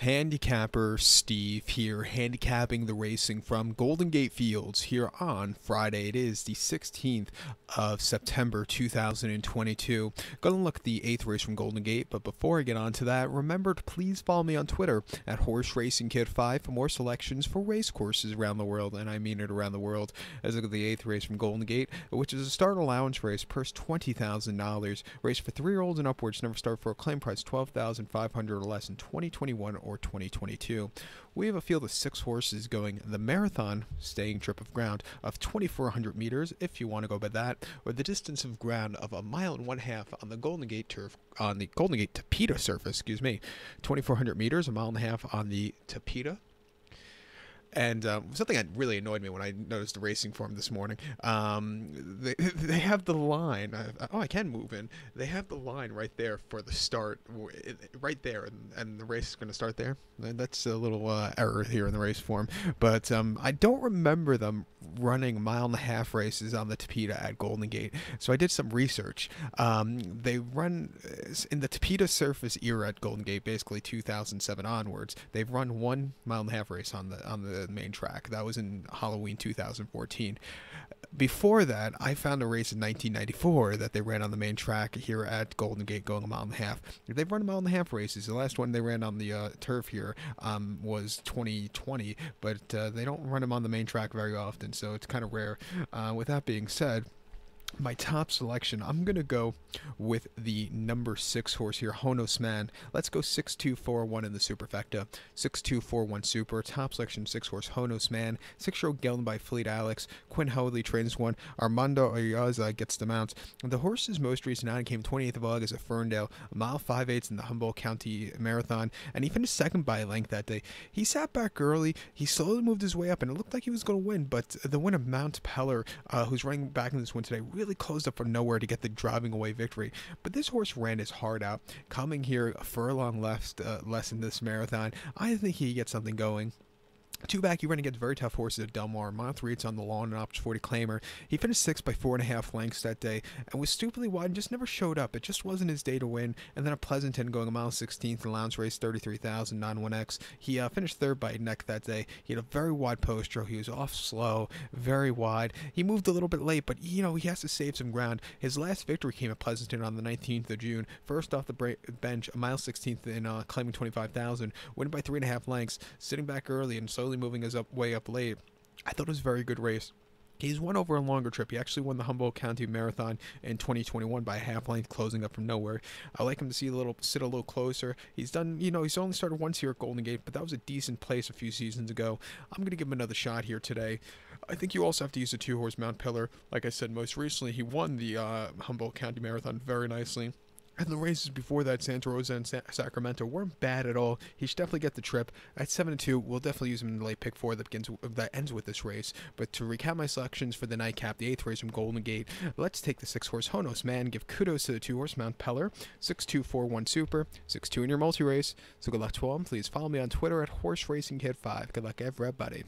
handicapper Steve here, handicapping the racing from Golden Gate Fields here on Friday. It is the 16th of September 2022. Going to look at the 8th race from Golden Gate, but before I get on to that, remember to please follow me on Twitter at Horse Racing Kid 5 for more selections for race courses around the world, and I mean it, around the world. As I look at the 8th race from Golden Gate, which is a start allowance race, purse $20,000, race for 3-year-olds and upwards, never start for a claim price $12,500 or less in 2021 or 2022. We have a field of 6 horses going the marathon staying trip of ground of 2,400 meters, if you want to go by that, or the distance of ground of 1.5 miles on the Golden Gate turf, on the Golden Gate Tapeta surface, excuse me, 2,400 meters, 1.5 miles on the Tapeta. And something that really annoyed me when I noticed the racing form this morning, they have the line. Oh, I can move in. They have the line right there for the start, right there, and the race is going to start there. That's a little error here in the race form. But I don't remember them running 1.5 mile races on the Tapeta at Golden Gate, so I did some research. They run, in the Tapeta surface era at Golden Gate, basically 2007 onwards, they've run 1.5 mile race on the main track. That was in Halloween 2014. Before that, I found a race in 1994 that they ran on the main track here at Golden Gate going 1.5 miles. They've run 1.5 mile races. The last one they ran on the turf here was 2020, but they don't run them on the main track very often, so it's kind of rare. With that being said, my top selection, I'm going to go with the number 6 horse here, Honos Man. Let's go 6-2-4-1 in the superfecta. 6-2-4-1 super. Top selection, 6 horse Honos Man. 6-year-old gelding by Fleet Alex. Quinn Howley trains one. Armando Ayaza gets the mounts. The horse's most recent outing came 28th of August at Ferndale, 1.5 mile in the Humboldt County Marathon, and he finished second by a length that day. He sat back early. He slowly moved his way up, and it looked like he was going to win, but the winner of Mount Pellier, who's running back in this one today, really closed up from nowhere to get the driving away victory. But this horse ran his heart out, coming here a furlong less in this marathon. I think he gets something going. 2 back, you run against very tough horses at Del Mar. Month 3's on the lawn, an option 40 claimer. He finished 6th by 4.5 lengths that day and was stupidly wide and just never showed up. It just wasn't his day to win. And then a Pleasanton going 1.16 mile, allowance race, 33,000, non-1X. He finished 3rd by a neck that day. He had a very wide post draw. He was off slow, very wide. He moved a little bit late, but you know, he has to save some ground. His last victory came at Pleasanton on the 19th of June. First off the bench, 1.16 mile in claiming 25,000, winning by 3.5 lengths, sitting back early and slowly moving his way up late. I thought it was a very good race. He's won over a longer trip. He actually won the Humboldt County Marathon in 2021 by a half length, closing up from nowhere. I like him to sit a little closer. He's done, you know, he's only started once here at Golden Gate, but that was a decent place a few seasons ago. I'm going to give him another shot here today. I think you also have to use the 2-horse Mount Pellier. Like I said, most recently he won the Humboldt County Marathon very nicely. And the races before that, Santa Rosa and Sacramento, weren't bad at all. He should definitely get the trip. At 7-2, we'll definitely use him in the late pick 4 that ends with this race. But to recap my selections for the nightcap, the 8th race from Golden Gate, let's take the 6-horse Honos Man. Give kudos to the 2-horse Mount Pellier. 6-2-4-1 super. 6-2 in your multi-race. So good luck to all. Please follow me on Twitter at Horse Racing Kid 5. Good luck, everybody.